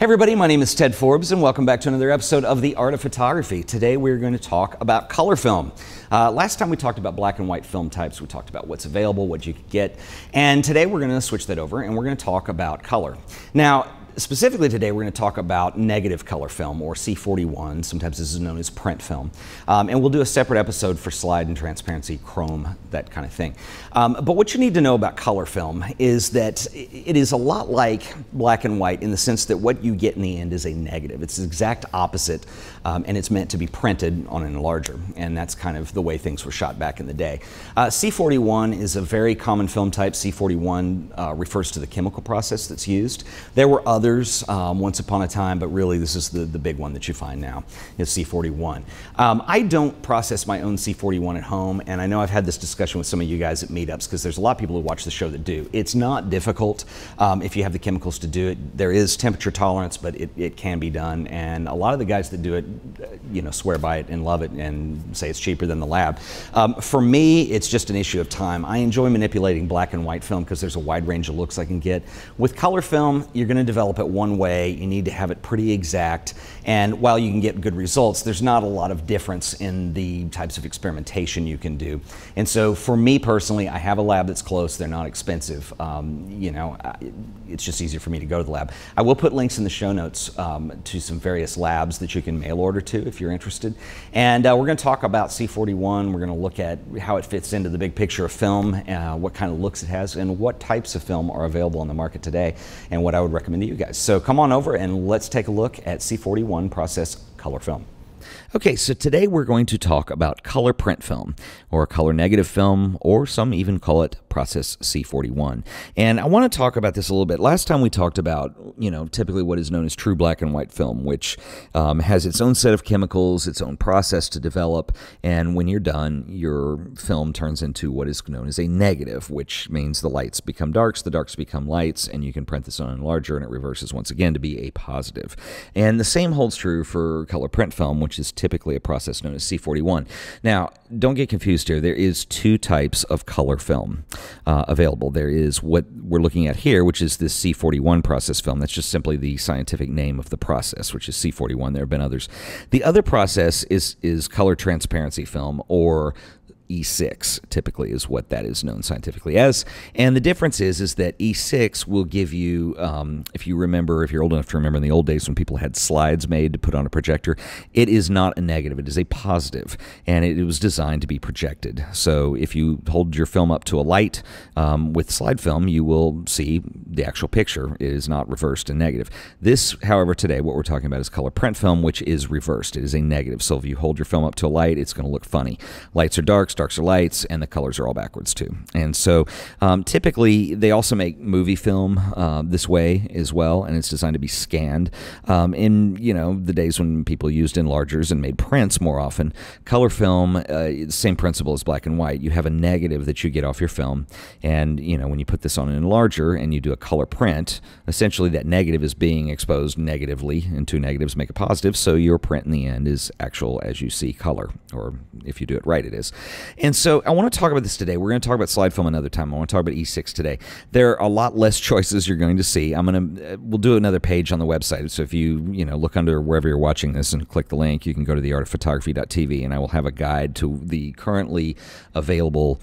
Hey everybody, my name is Ted Forbes and welcome back to another episode of The Art of Photography. Today we're going to talk about color film. Last time we talked about black and white film types, we talked about what's available, what you could get, and today we're going to switch that over and we're going to talk about color. Now, specifically today, we're going to talk about negative color film, or C41. Sometimes this is known as print film. And we'll do a separate episode for slide and transparency, chrome, that kind of thing. But what you need to know about color film is that it is a lot like black and white in the sense that what you get in the end is a negative. It's the exact opposite, and it's meant to be printed on an enlarger. And that's kind of the way things were shot back in the day. C41 is a very common film type. C41 refers to the chemical process that's used. There were others once upon a time, but really this is the big one that you find now, is C41. I don't process my own C41 at home, and I know I've had this discussion with some of you guys at meetups because there's a lot of people who watch the show that do. It's not difficult if you have the chemicals to do it. There is temperature tolerance, but it can be done, and a lot of the guys that do it, you know, swear by it and love it and say it's cheaper than the lab. For me, it's just an issue of time. I enjoy manipulating black and white film because there's a wide range of looks I can get. With color film, you're going to develop it one way, you need to have it pretty exact, and while you can get good results, there's not a lot of difference in the types of experimentation you can do. And so for me personally, I have a lab that's close, they're not expensive, you know, it's just easier for me to go to the lab. I will put links in the show notes to some various labs that you can mail order to if you're interested. And we're going to talk about C41, we're going to look at how it fits into the big picture of film, what kind of looks it has, and what types of film are available on the market today, and what I would recommend to you guys. So come on over and let's take a look at C41 process color film. Okay, so today we're going to talk about color print film, or color negative film, or some even call it process C41. And I want to talk about this a little bit. Last time we talked about, you know, typically what is known as true black and white film, which has its own set of chemicals, its own process to develop, and when you're done, your film turns into what is known as a negative, which means the lights become darks, the darks become lights, and you can print this on larger, and it reverses once again to be a positive. And the same holds true for color print film, which is typically a process known as C41. Now, don't get confused here. There is two types of color film available. There is what we're looking at here, which is this C41 process film. That's just simply the scientific name of the process, which is C41. There have been others. The other process is color transparency film, or E6 typically is what that is known scientifically as. And the difference is that E6 will give you, if you remember, if you're old enough to remember in the old days when people had slides made to put on a projector, it is not a negative, it is a positive, and it was designed to be projected. So if you hold your film up to a light with slide film, you will see the actual picture. It is not reversed and negative. This, however, today, what we're talking about is color print film, which is reversed. It is a negative. So if you hold your film up to a light, it's going to look funny. Lights are dark, darks are lights, and the colors are all backwards too. And so typically they also make movie film this way as well, and it's designed to be scanned. In, you know, the days when people used enlargers and made prints more often, color film, same principle as black and white. You have a negative that you get off your film, and, you know, when you put this on an enlarger and you do a color print, essentially that negative is being exposed negatively, and two negatives make a positive, so your print in the end is actual as you see color, or if you do it right, it is. And so I want to talk about this today. We're going to talk about slide film another time. I want to talk about E6 today. There are a lot less choices you're going to see. We'll do another page on the website. So if you look under wherever you're watching this and click the link, you can go to theartofphotography.tv, and I will have a guide to the currently available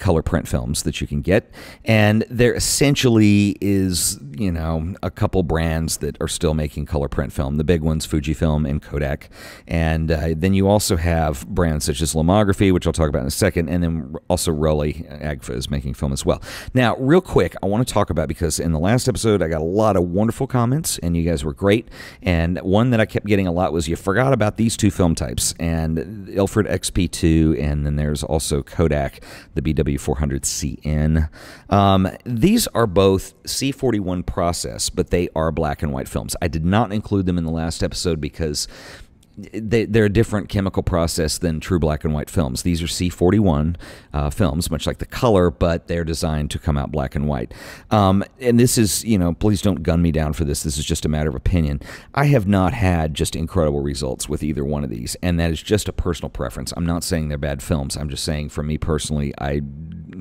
color print films that you can get. And there essentially is, you know, a couple brands that are still making color print film. The big ones, Fujifilm and Kodak. And then you also have brands such as Lomography, which I'll talk about in a second, and then also Rollei Agfa is making film as well. Now, real quick, I want to talk about, because in the last episode I got a lot of wonderful comments, and you guys were great, and one that I kept getting a lot was, you forgot about these two film types, and Ilford XP2, and then there's also Kodak, the BW400CN. These are both C41 process, but they are black and white films. I did not include them in the last episode because they're a different chemical process than true black and white films. These are C41 films, much like the color, but they're designed to come out black and white. And this is, you know, please don't gun me down for this. This is just a matter of opinion. I have not had just incredible results with either one of these, and that is just a personal preference. I'm not saying they're bad films. I'm just saying, for me personally, I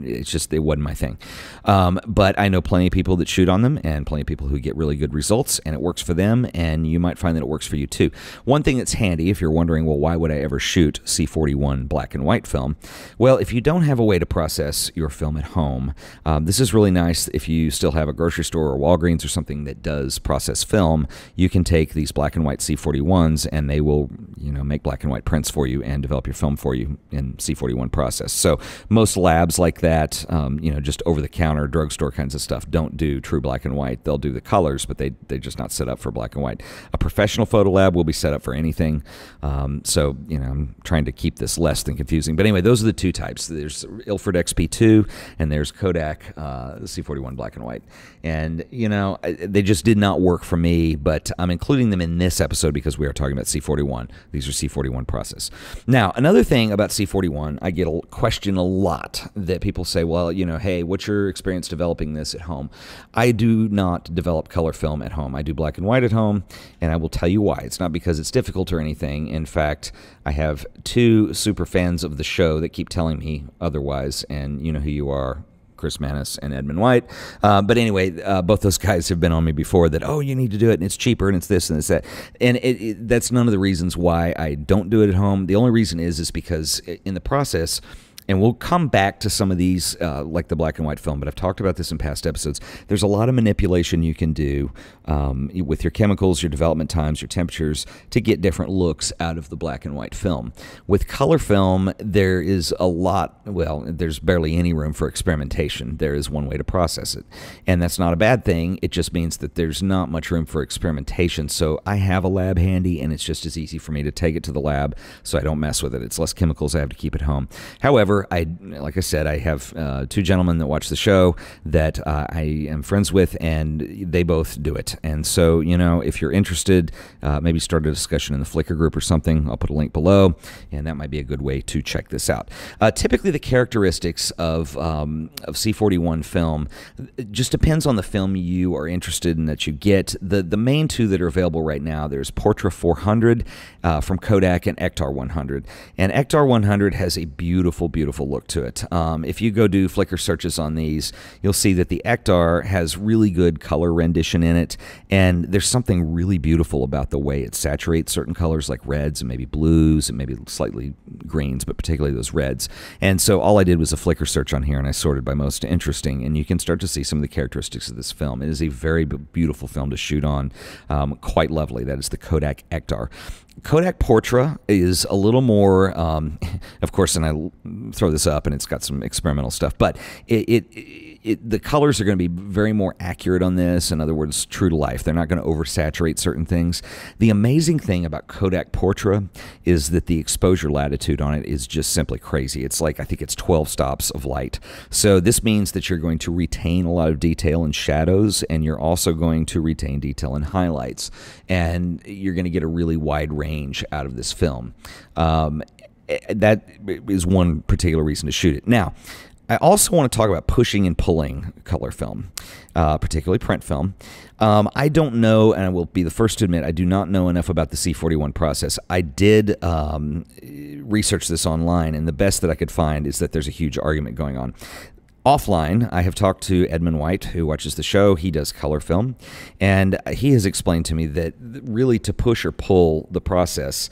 it's just, it wasn't my thing. But I know plenty of people that shoot on them and plenty of people who get really good results, and it works for them, and you might find that it works for you too. One thing that's handy if you're wondering, well, why would I ever shoot C41 black and white film? Well, if you don't have a way to process your film at home, this is really nice. If you still have a grocery store or Walgreens or something that does process film, you can take these black and white C41s and they will, you know, make black and white prints for you and develop your film for you in C41 process. So most labs like that, you know, just over-the-counter drugstore kinds of stuff, don't do true black and white. They'll do the colors, but they're just not set up for black and white. A professional photo lab will be set up for anything. So, you know, I'm trying to keep this less than confusing. But anyway, those are the two types. There's Ilford XP2 and there's Kodak C41 black and white. And, you know, they just did not work for me, but I'm including them in this episode because we are talking about C41. These are C41 process. Now, another thing about C41, I get a question a lot that people say, well, you know, hey, what's your experience developing this at home? I do not develop color film at home. I do black and white at home, and I will tell you why. It's not because it's difficult or anything. In fact, I have two super fans of the show that keep telling me otherwise, and you know who you are, Chris Maness and Edmund White. But anyway, both those guys have been on me before that, oh, you need to do it, and it's cheaper, and it's this, and it's that. And that's none of the reasons why I don't do it at home. The only reason is because in the process, and we'll come back to some of these, like the black and white film, but I've talked about this in past episodes. There's a lot of manipulation you can do with your chemicals, your development times, your temperatures to get different looks out of the black and white film. With color film, there is a lot, well, there's barely any room for experimentation. There is one way to process it, and that's not a bad thing. It just means that there's not much room for experimentation, so I have a lab handy, and it's just as easy for me to take it to the lab, so I don't mess with it. It's less chemicals I have to keep at home. However, like I said, I have two gentlemen that watch the show that I am friends with, and they both do it. And so, you know, if you're interested, maybe start a discussion in the Flickr group or something. I'll put a link below, and that might be a good way to check this out. Typically, the characteristics of C41 film just depends on the film you are interested in that you get. The main two that are available right now, there's Portra 400 from Kodak and Ektar 100. And Ektar 100 has a beautiful look to it. If you go do Flickr searches on these, you'll see that the Ektar has really good color rendition in it, and there's something really beautiful about the way it saturates certain colors like reds and maybe blues and maybe slightly greens, but particularly those reds. And so all I did was a Flickr search on here, and I sorted by most interesting, and you can start to see some of the characteristics of this film. It is a very beautiful film to shoot on, quite lovely. That is the Kodak Ektar. Kodak Portra is a little more, of course, and I throw this up, and it's got some experimental stuff, but the colors are going to be very more accurate on this. In other words, true to life. They're not going to oversaturate certain things. The amazing thing about Kodak Portra is that the exposure latitude on it is just simply crazy. It's like, I think it's 12 stops of light. So this means that you're going to retain a lot of detail in shadows, and you're also going to retain detail in highlights. And you're going to get a really wide range out of this film. That is one particular reason to shoot it. Now, I also want to talk about pushing and pulling color film, particularly print film. I don't know, and I will be the first to admit, I do not know enough about the C41 process. I did research this online, and the best that I could find is that there's a huge argument going on. Offline, I have talked to Edmund White, who watches the show. He does color film, and he has explained to me that really to push or pull the process,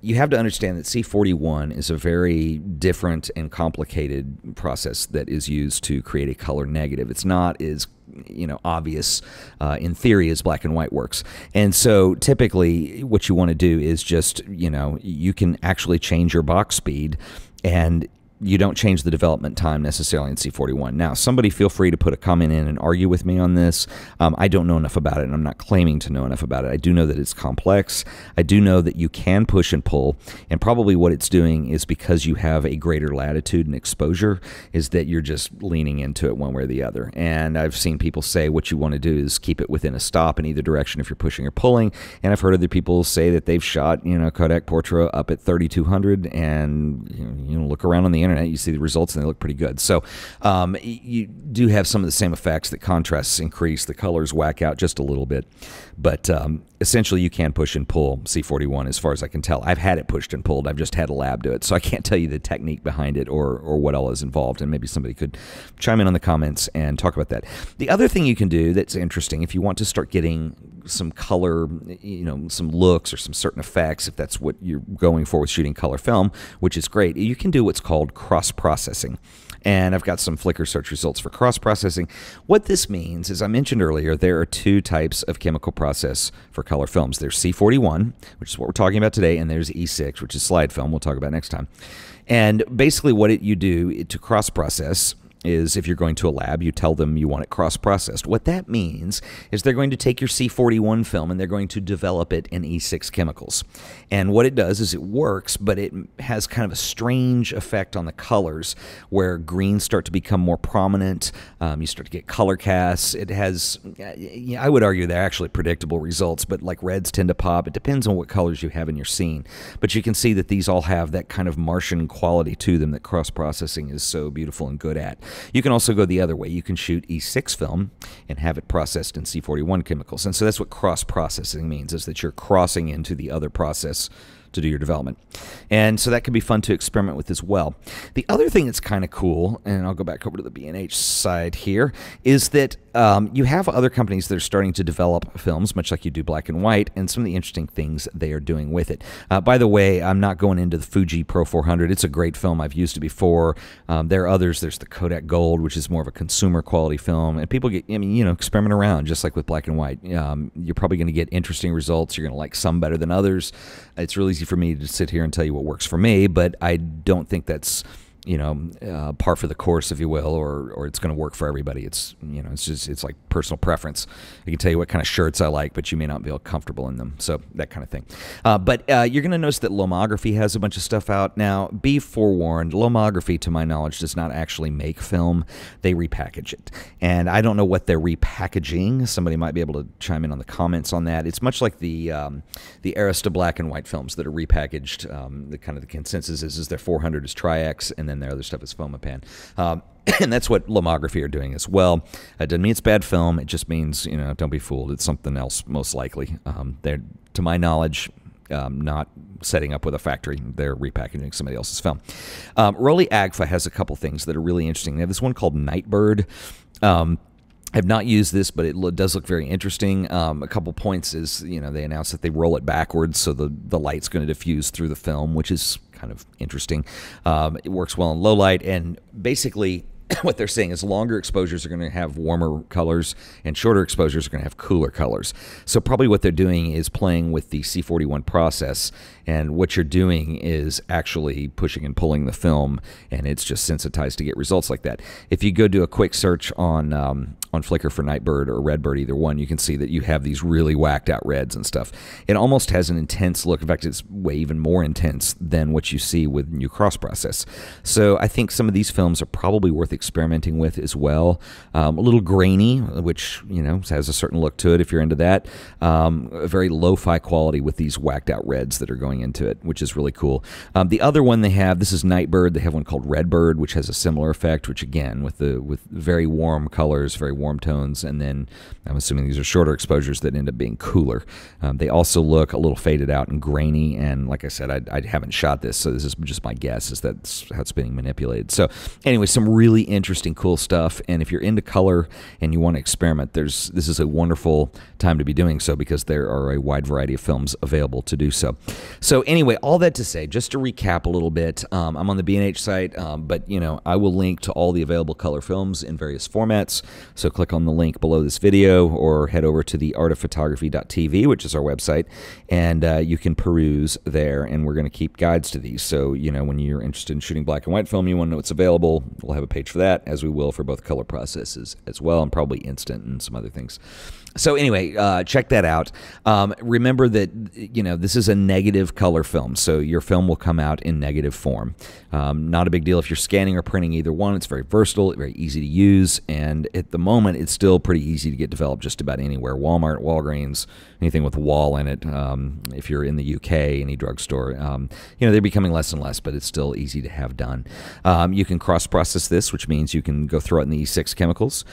you have to understand that C41 is a very different and complicated process that is used to create a color negative. It's not as, you know, obvious in theory as black and white works. And so typically what you want to do is just, you know, you can actually change your box speed, and you don't change the development time necessarily in C41. Now, somebody feel free to put a comment in and argue with me on this. I don't know enough about it, and I'm not claiming to know enough about it. I do know that it's complex. I do know that you can push and pull, and probably what it's doing is because you have a greater latitude and exposure is that you're just leaning into it one way or the other. And I've seen people say what you want to do is keep it within a stop in either direction if you're pushing or pulling, and I've heard other people say that they've shot, you know, Kodak Portra up at 3200, and you know, look around on the internet, internet, you see the results, and they look pretty good. So you do have some of the same effects. The contrasts increase, the colors whack out just a little bit, but essentially you can push and pull C41 as far as I can tell. I've had it pushed and pulled. I've just had a lab do it, so I can't tell you the technique behind it or what all is involved, and maybe somebody could chime in on the comments and talk about that. The other thing you can do that's interesting, if you want to start getting some color, you know, some looks or some certain effects, if that's what you're going for with shooting color film, which is great, you can do what's called cross-processing. And I've got some Flickr search results for cross-processing. What this means is, I mentioned earlier, there are two types of chemical process for color films. There's C41, which is what we're talking about today, and there's E6, which is slide film, we'll talk about next time. And basically what you do to cross-process is, if you're going to a lab, you tell them you want it cross-processed. What that means is they're going to take your C41 film and they're going to develop it in E6 chemicals. And what it does is it works, but it has kind of a strange effect on the colors, where greens start to become more prominent. You start to get color casts. It has, I would argue they're actually predictable results, but like reds tend to pop. It depends on what colors you have in your scene. But you can see that these all have that kind of Martian quality to them that cross-processing is so beautiful and good at. You can also go the other way. You can shoot E6 film and have it processed in C41 chemicals. And so that's what cross-processing means, is that you're crossing into the other process to do your development. And so that can be fun to experiment with as well. The other thing that's kind of cool, and I'll go back over to the B&H side here, is that you have other companies that are starting to develop films, much like you do black and white, and some of the interesting things they are doing with it. By the way, I'm not going into the Fuji Pro 400. It's a great film. I've used it before. There are others. There's the Kodak Gold, which is more of a consumer quality film. And people get, I mean, you know, experiment around, just like with black and white. You're probably going to get interesting results. You're going to like some better than others. It's really easy for me to sit here and tell you what works for me, but I don't think that's, you know, par for the course, if you will, or it's going to work for everybody. It's, you know, it's just, it's like personal preference. I can tell you what kind of shirts I like, but you may not feel comfortable in them. So that kind of thing. You're going to notice that Lomography has a bunch of stuff out now. Be forewarned, Lomography, to my knowledge, does not actually make film. They repackage it. And I don't know what they're repackaging. Somebody might be able to chime in on the comments on that. It's much like the Arista black and white films that are repackaged. The kind of the consensus is their 400 is Tri-X, and then their other stuff is FOMA pan. And that's what Lomography are doing as well. It doesn't mean it's bad film. It just means, you know, don't be fooled. It's something else, most likely. They're, to my knowledge, not setting up with a factory. They're repackaging somebody else's film. Rollei Agfa has a couple things that are really interesting. They have this one called Nightbird. I have not used this, but it does look very interesting. A couple points is, you know, they announced that they roll it backwards, so the light's going to diffuse through the film, which is kind of interesting. It works well in low light, and basically what they're saying is longer exposures are going to have warmer colors, and shorter exposures are going to have cooler colors. So probably what they're doing is playing with the C41 process, and what you're doing is actually pushing and pulling the film, and it's just sensitized to get results like that. If you go do a quick search on Flickr for Nightbird or Redbird, either one, you can see that you have these really whacked out reds and stuff. It almost has an intense look. In fact, it's way even more intense than what you see with new cross process. So I think some of these films are probably worth experimenting with as well. A little grainy, which, you know, has a certain look to it if you're into that. A very lo-fi quality with these whacked out reds that are going into it, which is really cool. The other one they have, this is Nightbird. They have one called Redbird, which has a similar effect, which again, with very warm colors, very warm tones, and then I'm assuming these are shorter exposures that end up being cooler. They also look a little faded out and grainy, and like I said, I haven't shot this, so this is just my guess, is that's how it's being manipulated. So anyway, some really interesting, cool stuff, and if you're into color and you want to experiment, this is a wonderful time to be doing so, because there are a wide variety of films available to do so. So anyway, all that to say, just to recap a little bit, I'm on the B&H site, but you know, I will link to all the available color films in various formats, so click on the link below this video or head over to theartofphotography.tv, which is our website, and you can peruse there, and we're going to keep guides to these. So, you know, when you're interested in shooting black and white film, you want to know what's available, we'll have a page for that, as we will for both color processes as well, and probably instant and some other things. So anyway, check that out. Remember that, you know, this is a negative color film, so your film will come out in negative form. Not a big deal if you're scanning or printing either one. It's very versatile, very easy to use, and at the moment, it's still pretty easy to get developed just about anywhere. Walmart, Walgreens, anything with wall in it. If you're in the UK, any drugstore, you know, they're becoming less and less, but it's still easy to have done. You can cross-process this, which means you can go throw it in the E6 chemicals.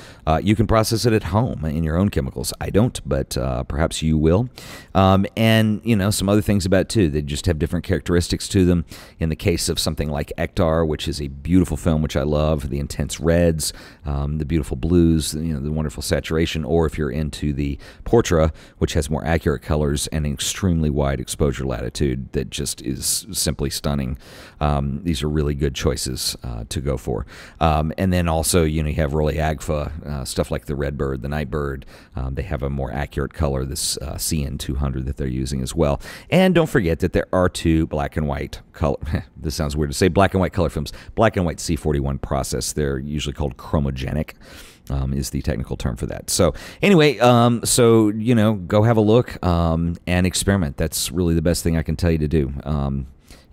You can process it at home in your own chemicals. I don't, but perhaps you will. And, you know, some other things about it, too. They just have different characteristics to them. In the case of something like Ektar, which is a beautiful film, which I love, the intense reds, the beautiful blues, you know, the wonderful saturation, or if you're into the Portra, which has more accurate colors and an extremely wide exposure latitude that just is simply stunning. These are really good choices to go for. And then also, you know, you have Rollei Agfa, stuff like the Redbird, the Nightbird. They have a more accurate color, this CN200 that they're using as well. And don't forget that there are two black and white color, this sounds weird to say, black and white color films, black and white C41 process. They're usually called chromogenic. Is the technical term for that. So anyway, so, you know, go have a look and experiment. That's really the best thing I can tell you to do.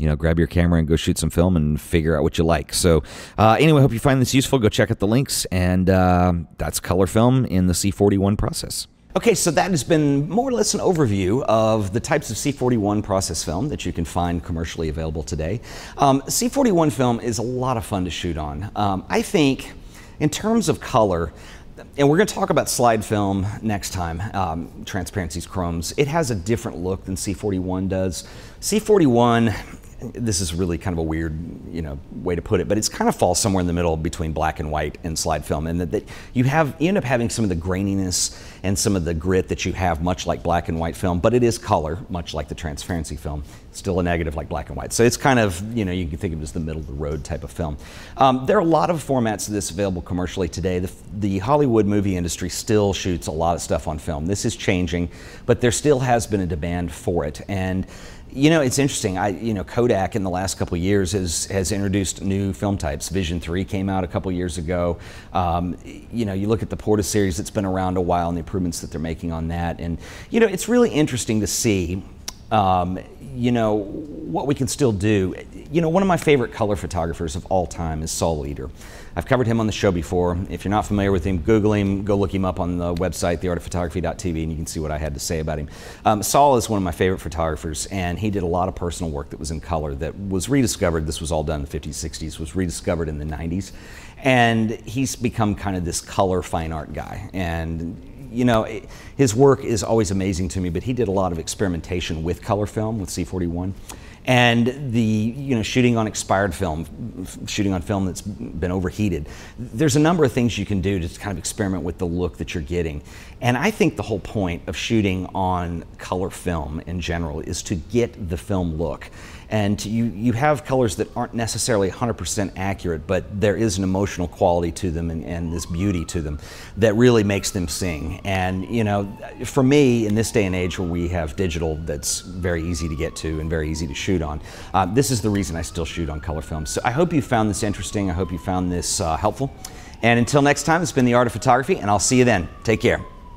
You know, grab your camera and go shoot some film and figure out what you like. So anyway, I hope you find this useful. Go check out the links, and that's color film in the C41 process. Okay, so that has been more or less an overview of the types of C41 process film that you can find commercially available today. C41 film is a lot of fun to shoot on. I think in terms of color, and we're going to talk about slide film next time, transparencies, chromes. It has a different look than C41 does. C41, this is really kind of a weird, you know, way to put it, but it's kind of falls somewhere in the middle between black and white and slide film, and that you end up having some of the graininess and some of the grit that you have much like black and white film, but it is color, much like the transparency film, still a negative like black and white. So it's kind of, you know, you can think of it as the middle of the road type of film. There are a lot of formats of this available commercially today. The Hollywood movie industry still shoots a lot of stuff on film. This is changing, but there still has been a demand for it. And you know, it's interesting. You know, Kodak in the last couple of years has introduced new film types. Vision 3 came out a couple of years ago. You know, you look at the Portra series that's been around a while and the improvements that they're making on that. And, you know, it's really interesting to see, you know, what we can still do. You know, one of my favorite color photographers of all time is Saul Leiter. I've covered him on the show before. If you're not familiar with him, Google him, go look him up on the website, theartofphotography.tv, and you can see what I had to say about him. Saul is one of my favorite photographers, and he did a lot of personal work that was in color that was rediscovered. This was all done in the 50s, 60s, was rediscovered in the 90s. And he's become kind of this color fine art guy. And you know, his work is always amazing to me, but he did a lot of experimentation with color film, with C41. And the, you know, shooting on expired film, shooting on film that's been overheated. There's a number of things you can do to kind of experiment with the look that you're getting. And I think the whole point of shooting on color film in general is to get the film look. And you have colors that aren't necessarily 100% accurate, but there is an emotional quality to them and this beauty to them that really makes them sing. And, you know, for me, in this day and age where we have digital that's very easy to get to and very easy to shoot on, this is the reason I still shoot on color film. So I hope you found this interesting. I hope you found this helpful. And until next time, it's been The Art of Photography, and I'll see you then. Take care.